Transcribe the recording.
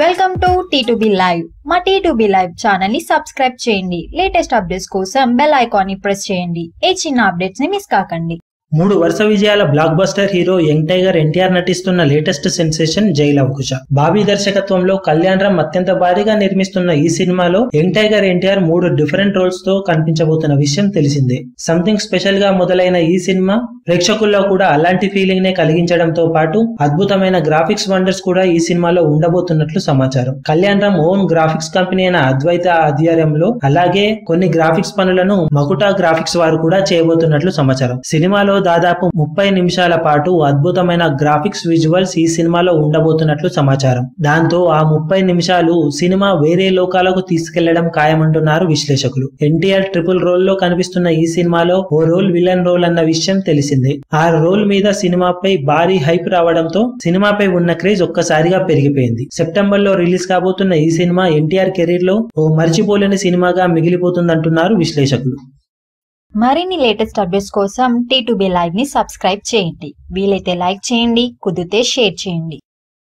Welcome to T2B Live. మా T2B Live channel ని subscribe చేయండి. లేటెస్ట్ అప్డేట్స్ కోసం బెల్ ఐకాన్ ని ప్రెస్ చేయండి. ఏ చిన్న అప్డేట్స్ ని మిస్ కాకండి. మూడు వరుస విజయాల blockbuster hero young tiger NTR నటిస్తున్న లేటెస్ట్ సెన్సేషన్ జై లవ కుసా. బాబీ దర్శకత్వంలో కళ్యాణ్ రామ్ అత్యంత భారీగా నిర్మిస్తున్న ఈ సినిమాలో young tiger NTR 3 different roles తో కనిపించబోతున్న విషయం తెలిసిందే. సంథింగ్ స్పెషల్ గా మొదలైన ఈ సినిమా ప్రేక్షకుల్లో కూడా అలాంటి ఫీలింగ్ నే కలిగించడంతో పాటు అద్భుతమైన గ్రాఫిక్స్ వండర్స్ కూడా ఈ సినిమాలో ఉండబోతున్నట్లు సమాచారం. Kalyan Ram own graphics company అయిన అద్వైత ఆధ్వర్యంలో అలాగే కొన్ని గ్రాఫిక్స్ పనులను మకుటా గ్రాఫిక్స్ వారు కూడా చేయబోతున్నట్లు సమాచారం. సినిమాలో దాదాపు 30 నిమిషాల పాటు అద్భుతమైన గ్రాఫిక్స్ విజువల్స్ ఈ సినిమాలో ఉండబోతున్నట్లు సమాచారం. దాంతో ఆ 30 నిమిషాలు సినిమా వేరే లోకాలకు తీసుకెళ్లడం ఖాయమంటున్నారు విశ్లేషకులు. ఎన్టీఆర్ ట్రిపుల్ రోల్ లో కనిపిస్తున్న ఈ సినిమాలో ఓ రోల్ విలన్ రోల్ అన్న విషయం తెలిసిందే. ఆ రోల్ మీద సినిమాపై భారీ హైప్ రావడంతో సినిమాపై ఉన్న క్రేజ్ ఒక్కసారిగా పెరిగిపోయింది. సెప్టెంబర్ లో రిలీజ్ కాబోతున్న ఈ సినిమా ఎన్టీఆర్ కెరీర్ లో ఓ మర్చిపోలేని సినిమాగా మిగిలిపోతుందంటున్నారు విశ్లేషకులు. మరిన్ని లేటెస్ట్ అప్డేట్స్ కోసం T2B Live ని సబ్స్క్రైబ్ చేయండి. వీలైతే లైక్ చేయండి, కుదిరితే షేర్ చేయండి.